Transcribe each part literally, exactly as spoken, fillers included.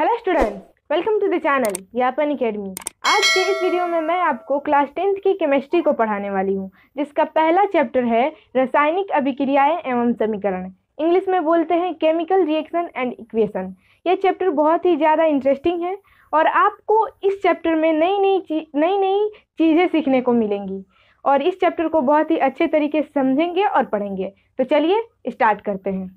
Hello students, welcome to the channel Gyapan Academy. आज के इस वीडियो में मैं आपको क्लास टेंथ की केमिस्ट्री को पढ़ाने वाली हूँ, जिसका पहला चैप्टर है रासायनिक अभिक्रियाएं एवं समीकरण। इंग्लिश में बोलते हैं केमिकल रिएक्शन एंड इक्वेशन। यह चैप्टर बहुत ही ज़्यादा इंटरेस्टिंग है और आपको इस चैप्टर में नई नई नई नई चीज़ें सीखने को मिलेंगी और इस चैप्टर को बहुत ही अच्छे तरीके से समझेंगे और पढ़ेंगे। तो चलिए स्टार्ट करते हैं।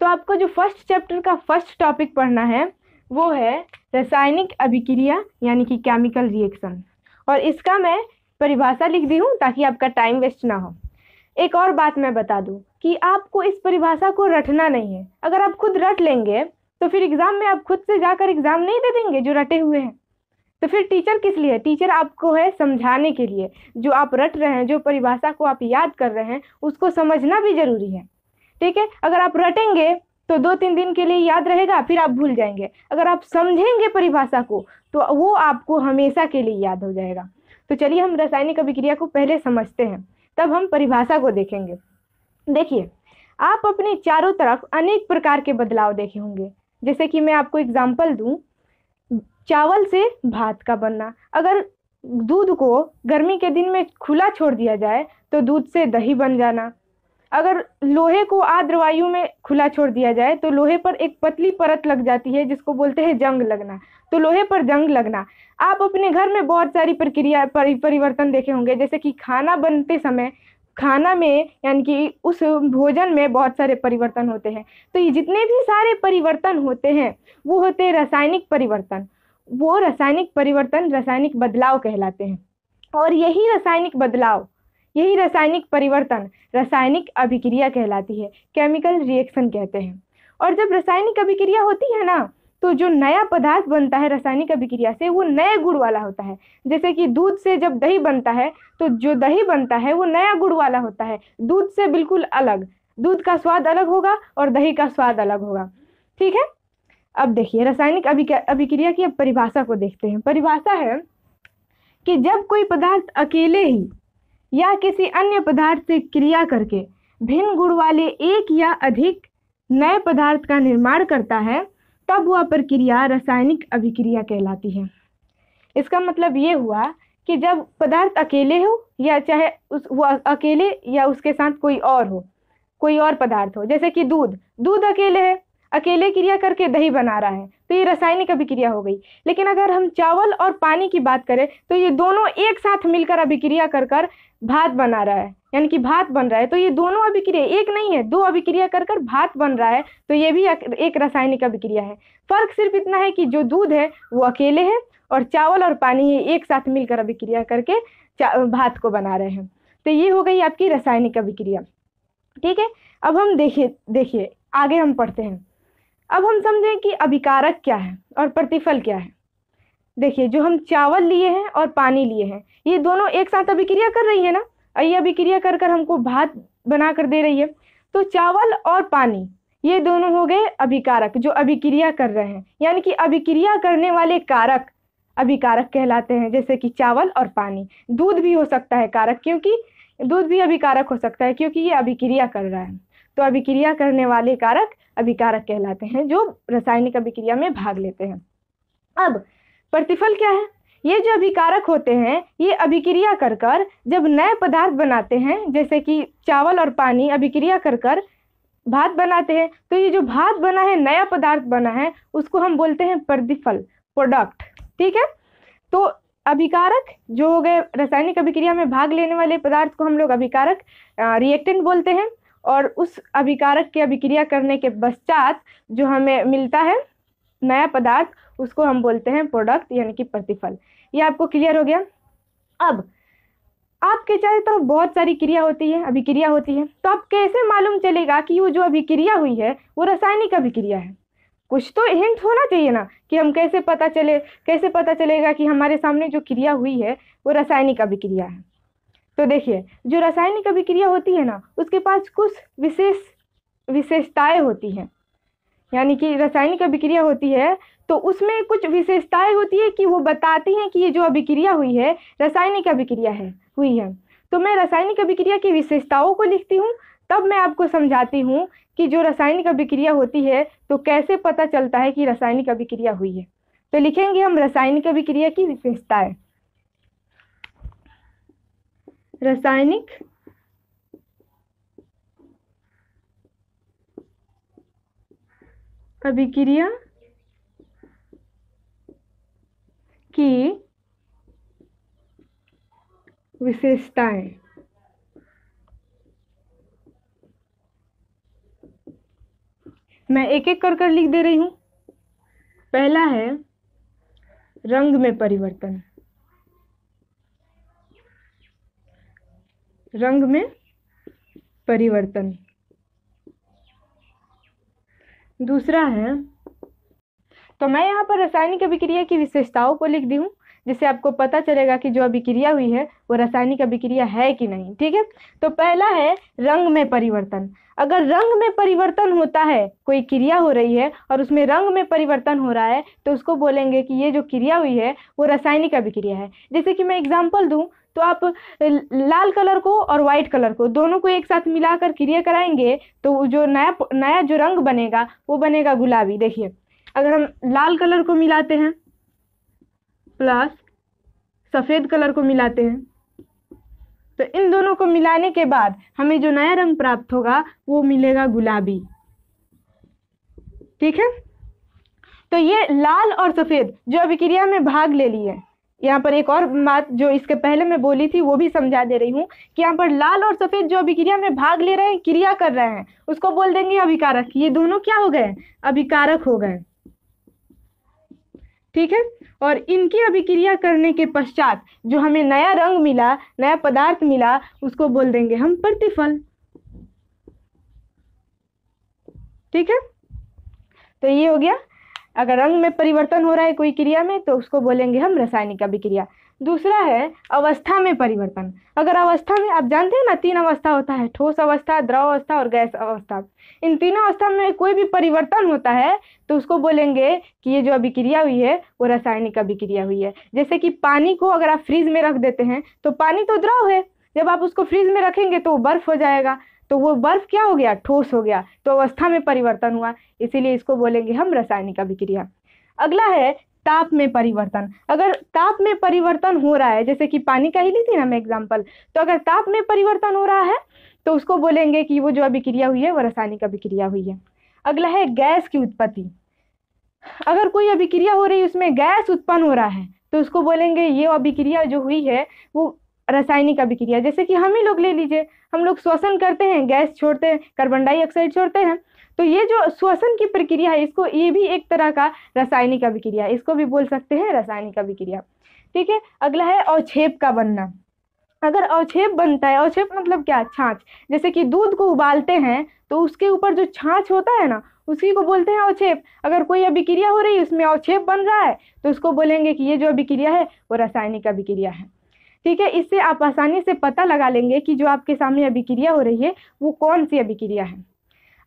तो आपको जो फर्स्ट चैप्टर का फर्स्ट टॉपिक पढ़ना है वो है रासायनिक अभिक्रिया यानी कि केमिकल रिएक्शन, और इसका मैं परिभाषा लिख दी हूँ ताकि आपका टाइम वेस्ट ना हो। एक और बात मैं बता दूँ कि आपको इस परिभाषा को रटना नहीं है। अगर आप खुद रट लेंगे तो फिर एग्ज़ाम में आप खुद से जाकर एग्ज़ाम नहीं दे देंगे जो रटे हुए हैं। तो फिर टीचर किस लिए? टीचर आपको है समझाने के लिए। जो आप रट रहे हैं, जो परिभाषा को आप याद कर रहे हैं, उसको समझना भी ज़रूरी है। ठीक है, अगर आप रटेंगे तो दो तीन दिन के लिए याद रहेगा, फिर आप भूल जाएंगे। अगर आप समझेंगे परिभाषा को तो वो आपको हमेशा के लिए याद हो जाएगा। तो चलिए हम रासायनिक अभिक्रिया को पहले समझते हैं, तब हम परिभाषा को देखेंगे। देखिए, आप अपने चारों तरफ अनेक प्रकार के बदलाव देखे होंगे। जैसे कि मैं आपको एग्जाम्पल दूँ, चावल से भात का बनना। अगर दूध को गर्मी के दिन में खुला छोड़ दिया जाए तो दूध से दही बन जाना। अगर लोहे को आर्द्र वायु में खुला छोड़ दिया जाए तो लोहे पर एक पतली परत लग जाती है, जिसको बोलते हैं जंग लगना। तो लोहे पर जंग लगना। आप अपने घर में बहुत सारी प्रक्रिया पर, परिवर्तन देखे होंगे। जैसे कि खाना बनते समय खाना में यानी कि उस भोजन में बहुत सारे परिवर्तन होते हैं। तो ये जितने भी सारे परिवर्तन होते हैं वो होते हैं रासायनिक परिवर्तन। वो रासायनिक परिवर्तन रासायनिक बदलाव कहलाते हैं, और यही रासायनिक बदलाव, यही रासायनिक परिवर्तन रासायनिक अभिक्रिया कहलाती है, केमिकल रिएक्शन कहते हैं। और जब रासायनिक अभिक्रिया होती है ना, तो जो नया पदार्थ बनता है रासायनिक अभिक्रिया से, वो नए गुण वाला होता है। जैसे कि दूध से जब दही बनता है तो जो दही बनता है वो नया गुण वाला होता है, दूध से बिल्कुल अलग। दूध का स्वाद अलग होगा और दही का स्वाद अलग होगा। ठीक है, अब देखिए रासायनिक अभिक्रिया की अब परिभाषा को देखते हैं। परिभाषा है कि जब कोई पदार्थ अकेले ही या किसी अन्य पदार्थ से क्रिया करके भिन्न गुण वाले एक या अधिक नए पदार्थ का निर्माण करता है, तब वह प्रक्रिया रासायनिक अभिक्रिया कहलाती है। इसका मतलब ये हुआ कि जब पदार्थ अकेले हो या चाहे उस वो अकेले या उसके साथ कोई और हो, कोई और पदार्थ हो। जैसे कि दूध दूध अकेले है, अकेले क्रिया करके दही बना रहा है, तो ये रासायनिक अभिक्रिया हो गई। लेकिन अगर हम चावल और पानी की बात करें तो ये दोनों एक साथ मिलकर अभिक्रिया कर कर भात बना रहा है, यानी कि भात बन रहा है। तो ये दोनों अभिक्रिया एक नहीं है, दो अभिक्रिया कर कर भात बन रहा है, तो ये भी एक रासायनिक अभिक्रिया है। फर्क सिर्फ इतना है कि जो दूध है वो अकेले है और चावल और पानी ये एक साथ मिलकर अभिक्रिया करके भात को बना रहे हैं। तो ये हो गई आपकी रासायनिक अभिक्रिया। ठीक है, अब हम देखिए देखिए आगे हम पढ़ते हैं। अब हम समझें कि अभिकारक क्या है और प्रतिफल क्या है। देखिए, जो हम चावल लिए हैं और पानी लिए हैं, ये दोनों एक साथ अभिक्रिया कर रही है ना, और ये अभिक्रिया कर कर हमको भात बना कर दे रही है। तो चावल और पानी ये दोनों हो गए अभिकारक, जो अभिक्रिया कर रहे हैं, यानी कि अभिक्रिया करने वाले कारक अभिकारक कहलाते हैं। जैसे कि चावल और पानी, दूध भी हो सकता है कारक, क्योंकि दूध भी अभिकारक हो सकता है क्योंकि ये अभिक्रिया कर रहा है। तो अभिक्रिया करने वाले कारक अभिकारक कहलाते हैं, जो रासायनिक अभिक्रिया में भाग लेते हैं। अब प्रतिफल क्या है? ये जो अभिकारक होते हैं, ये अभिक्रिया कर कर जब नए पदार्थ बनाते हैं, जैसे कि चावल और पानी अभिक्रिया कर कर भात बनाते हैं, तो ये जो भात बना है, नया पदार्थ बना है, उसको हम बोलते हैं प्रतिफल, प्रोडक्ट। ठीक है, तो अभिकारक जो हो गए रासायनिक अभिक्रिया में भाग लेने वाले पदार्थ को हम लोग अभिकारक रिएक्टेंट बोलते हैं, और उस अभिकारक की अभिक्रिया करने के पश्चात जो हमें मिलता है नया पदार्थ, उसको हम बोलते हैं प्रोडक्ट यानी कि प्रतिफल। ये आपको क्लियर हो गया। अब आपके चारों तरफ बहुत सारी क्रिया होती है, अभिक्रिया होती है, तो आप कैसे मालूम चलेगा कि वो जो अभिक्रिया हुई है वो रासायनिक अभिक्रिया है? कुछ तो हिंट होना चाहिए ना, कि हम कैसे पता चले कैसे पता चलेगा कि हमारे सामने जो क्रिया हुई है वो रासायनिक अभिक्रिया है। तो देखिए, जो रासायनिक अभिक्रिया होती है ना, उसके पास कुछ विशेष विशेषताएँ होती हैं। यानी कि रासायनिक अभिक्रिया होती है तो उसमें कुछ विशेषताएँ होती है कि वो बताती हैं कि ये जो अभिक्रिया हुई है रासायनिक अभिक्रिया है हुई है। तो मैं रासायनिक अभिक्रिया की विशेषताओं को लिखती हूँ तब मैं आपको समझाती हूँ कि जो रासायनिक अभिक्रिया होती है तो कैसे पता चलता है कि रासायनिक अभिक्रिया हुई है। तो लिखेंगे हम रासायनिक अभिक्रिया की विशेषताएं। रासायनिक अभिक्रिया की विशेषताएं। मैं एक एक कर कर लिख दे रही हूं। पहला है रंग में परिवर्तन। रंग में परिवर्तन। दूसरा है, तो मैं यहाँ पर रासायनिक अभिक्रिया की विशेषताओं को लिख दी हूँ, जिससे आपको पता चलेगा कि जो अभिक्रिया हुई है वो रासायनिक अभिक्रिया है कि नहीं। ठीक है, तो पहला है रंग में परिवर्तन। अगर रंग में परिवर्तन होता है, कोई क्रिया हो रही है और उसमें रंग में परिवर्तन हो रहा है, तो उसको बोलेंगे कि ये जो क्रिया हुई है वो रासायनिक अभिक्रिया है। जैसे कि मैं एग्जाम्पल दूँ तो आप लाल कलर को और वाइट कलर को दोनों को एक साथ मिलाकर क्रिया कराएंगे तो जो नया नया जो रंग बनेगा वो बनेगा गुलाबी। देखिए, अगर हम लाल कलर को मिलाते हैं प्लस सफ़ेद कलर को मिलाते हैं तो इन दोनों को मिलाने के बाद हमें जो नया रंग प्राप्त होगा वो मिलेगा गुलाबी। ठीक है, तो ये लाल और सफ़ेद जो अभिक्रिया में भाग ले ली है। यहाँ पर एक और बात जो इसके पहले मैं बोली थी वो भी समझा दे रही हूँ कि यहाँ पर लाल और सफ़ेद जो अभिक्रिया में भाग ले रहे हैं, क्रिया कर रहे हैं, उसको बोल देंगे अभिकारक। ये दोनों क्या हो गए? अभिकारक हो गए। ठीक है, और इनकी अभिक्रिया करने के पश्चात जो हमें नया रंग मिला, नया पदार्थ मिला, उसको बोल देंगे हम प्रतिफल। ठीक है, तो ये हो गया। अगर रंग में परिवर्तन हो रहा है कोई क्रिया में तो उसको बोलेंगे हम रासायनिक अभिक्रिया। दूसरा है अवस्था में परिवर्तन। अगर अवस्था में, आप जानते हैं ना, तीन अवस्था होता है, ठोस अवस्था, द्रव अवस्था और गैस अवस्था। इन तीनों अवस्था में कोई भी परिवर्तन होता है तो उसको बोलेंगे कि ये जो अभिक्रिया हुई है वो रासायनिक अभिक्रिया हुई है। जैसे कि पानी को अगर आप फ्रीज में रख देते हैं तो पानी तो द्रव है, जब आप उसको फ्रीज में रखेंगे तो वो बर्फ हो जाएगा, तो वो बर्फ क्या हो गया? ठोस हो गया। तो अवस्था में परिवर्तन हुआ, इसीलिए इसको बोलेंगे हम रासायनिक अभिक्रिया। अगला है ताप में परिवर्तन। अगर ताप में परिवर्तन हो रहा है, जैसे कि पानी का ही ली थी ना मैं एग्जांपल, तो अगर ताप में परिवर्तन हो रहा है तो उसको बोलेंगे कि वो जो अभिक्रिया हुई है वो रासायनिक अभिक्रिया हुई है। अगला है गैस की उत्पत्ति। अगर कोई अभिक्रिया हो रही है उसमें गैस उत्पन्न हो रहा है तो उसको बोलेंगे ये अभिक्रिया जो हुई है वो रासायनिक अभिक्रिया। जैसे कि हम ही लोग ले लीजिए, हम लोग श्वसन करते हैं, गैस छोड़ते हैं, कार्बन डाइऑक्साइड छोड़ते हैं, तो ये जो श्वसन की प्रक्रिया है इसको, ये भी एक तरह का रासायनिक अभिक्रिया, इसको भी बोल सकते हैं रासायनिक अभिक्रिया। ठीक है, अगला है अवक्षेप का बनना। अगर अवक्षेप बनता है, अवक्षेप मतलब क्या? छाछ। जैसे कि दूध को उबालते हैं तो उसके ऊपर जो छाछ होता है ना, उसी को बोलते हैं अवक्षेप। अगर कोई अभिक्रिया हो रही है उसमें अवक्षेप बन रहा है तो उसको बोलेंगे कि ये जो अभिक्रिया है वो रासायनिक अभिक्रिया है। ठीक है, इससे आप आसानी से पता लगा लेंगे कि जो आपके सामने अभिक्रिया हो रही है वो कौन सी अभिक्रिया है।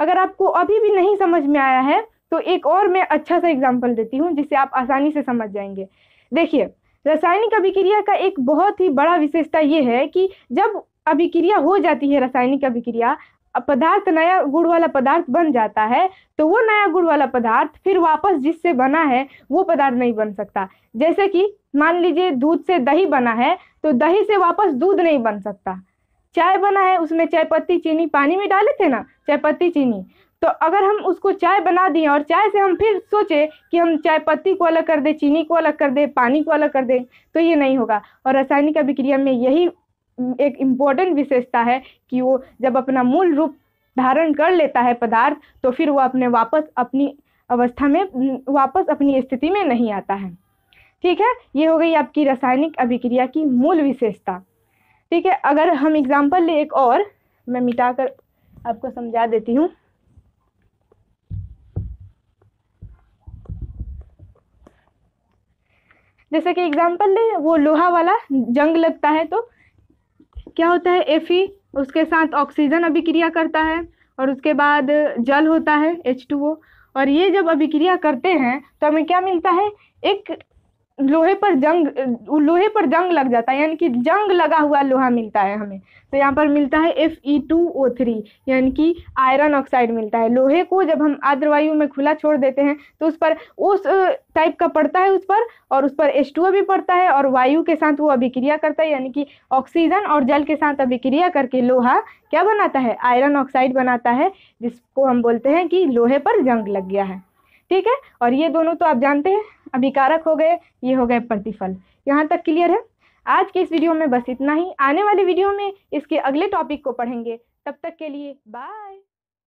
अगर आपको अभी भी नहीं समझ में आया है तो एक और मैं अच्छा सा एग्जांपल देती हूँ जिससे आप आसानी से समझ जाएंगे। देखिए, रासायनिक अभिक्रिया का एक बहुत ही बड़ा विशेषता ये है कि जब अभिक्रिया हो जाती है, रासायनिक अभिक्रिया, पदार्थ नया गुण वाला पदार्थ बन जाता है तो वो नया गुण वाला पदार्थ फिर वापस जिससे बना है वो पदार्थ नहीं बन सकता। जैसे कि मान लीजिए दूध से दही बना है तो दही से वापस दूध नहीं बन सकता। चाय बना है, उसमें चाय पत्ती चीनी पानी में डाले थे ना, चाय पत्ती चीनी, तो अगर हम उसको चाय बना दिए और चाय से हम फिर सोचे कि हम चाय पत्ती को अलग कर दें, चीनी को अलग कर दें, पानी को अलग कर दें, तो ये नहीं होगा। और रासायनिक अभिक्रिया में यही एक इम्पॉर्टेंट विशेषता है कि वो जब अपना मूल रूप धारण कर लेता है पदार्थ तो फिर वो अपने वापस अपनी अवस्था में, वापस अपनी स्थिति में नहीं आता है। ठीक है, ये हो गई आपकी रासायनिक अभिक्रिया की मूल विशेषता। ठीक है, अगर हम एग्जाम्पल ले एक और मैं मिटाकर आपको समझा देती हूँ। जैसे कि एग्जाम्पल ले, वो लोहा वाला जंग लगता है तो क्या होता है? एफई उसके साथ ऑक्सीजन अभिक्रिया करता है और उसके बाद जल होता है एच टू ओ, और ये जब अभिक्रिया करते हैं तो हमें क्या मिलता है? एक लोहे पर जंग लोहे पर जंग लग जाता है, यानी कि जंग लगा हुआ लोहा मिलता है हमें। तो यहाँ पर मिलता है F E two O three, यानी कि आयरन ऑक्साइड मिलता है। लोहे को जब हम आर्द्र वायु में खुला छोड़ देते हैं तो उस पर उस टाइप का पड़ता है उस पर, और उस पर एच टू ओ भी पड़ता है और वायु के साथ वो अभिक्रिया करता है, यानी कि ऑक्सीजन और जल के साथ अभिक्रिया करके लोहा क्या बनाता है, आयरन ऑक्साइड बनाता है, जिसको हम बोलते हैं कि लोहे पर जंग लग गया है। ठीक है, और ये दोनों तो आप जानते हैं, अभिकारक हो गए, ये हो गए प्रतिफल। यहाँ तक क्लियर है। आज के इस वीडियो में बस इतना ही, आने वाले वीडियो में इसके अगले टॉपिक को पढ़ेंगे। तब तक के लिए बाय।